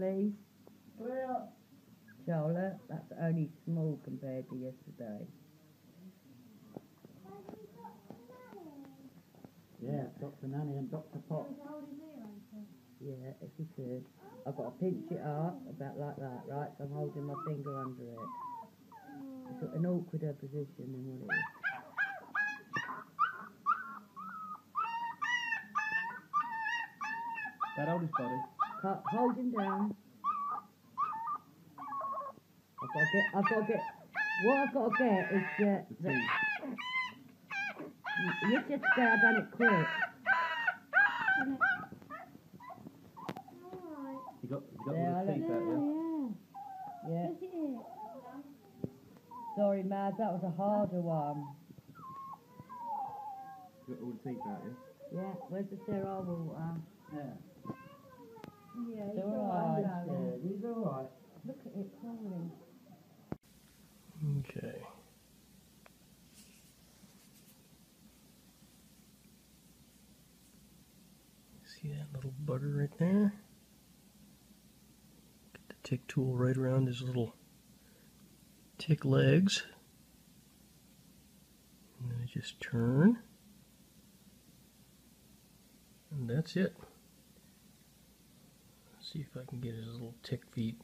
please? Well, Charlotte, that's only small compared to yesterday. Yeah, Dr. Nanny and Dr. Pop. Yeah, if you could. I've got to pinch it up, about like that, right? So I'm holding my finger under it. It's got an awkwarder position than what it is. That oldest body. Hold him down. I've got to get. What I've got to get is get. You just grab on it quick. You got all the teeth out, yeah? Yeah. Look at it. Sorry, Mad, that was a harder one. You got all the teeth out, yeah? Yeah, where's the sterile water? Yeah. Yeah, he's alright. He's alright. Look at it crawling. Okay. See that little bugger right there? Get the tick tool right around his little tick legs. And then I just turn. And that's it. See if I can get his little tick feet.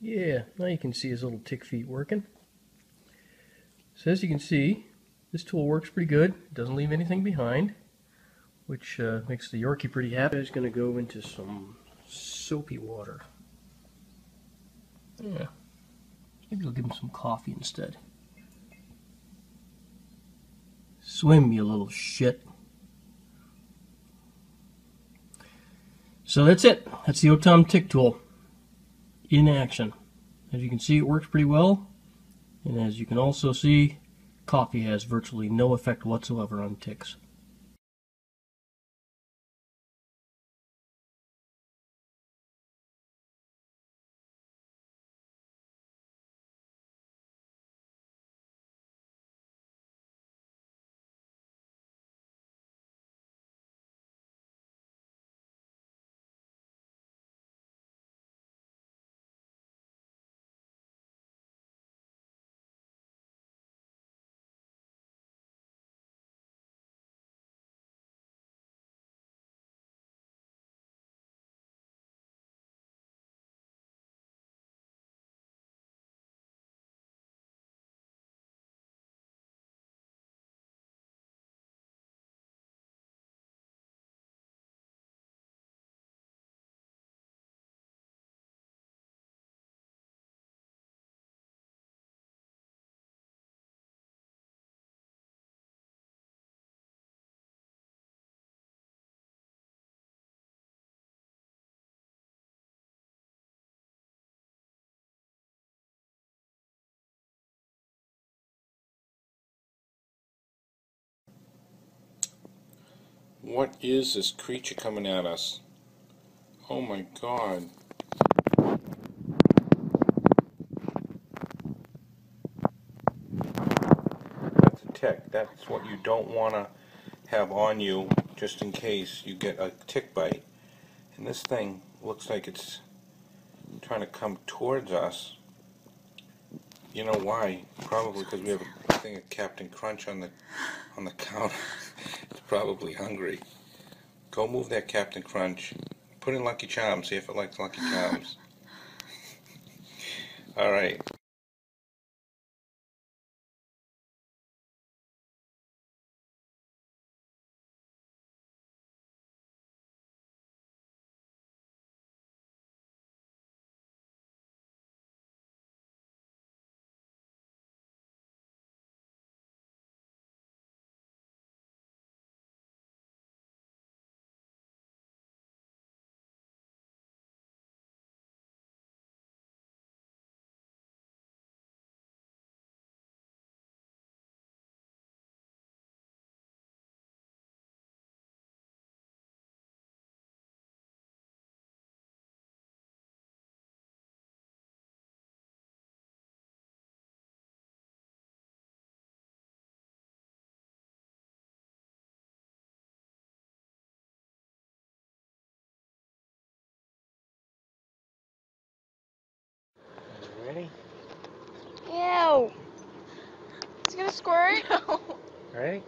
Yeah, now you can see his little tick feet working. So as you can see, this tool works pretty good. It doesn't leave anything behind, which makes the Yorkie pretty happy. It's going to go into some soapy water. Yeah, maybe I'll give him some coffee instead. Swim, you little shit. So that's it. That's the OTOM tick tool in action. As you can see, it works pretty well. And as you can also see, coffee has virtually no effect whatsoever on ticks. What is this creature coming at us? Oh my God. That's a tick. That's what you don't want to have on you just in case you get a tick bite. And this thing looks like it's trying to come towards us. You know why? Probably because we have a thing of Captain Crunch on the counter. Probably hungry. Go move that Captain Crunch. Put in Lucky Charms. See if it likes Lucky Charms. All right. He's gonna squirt. No. Right?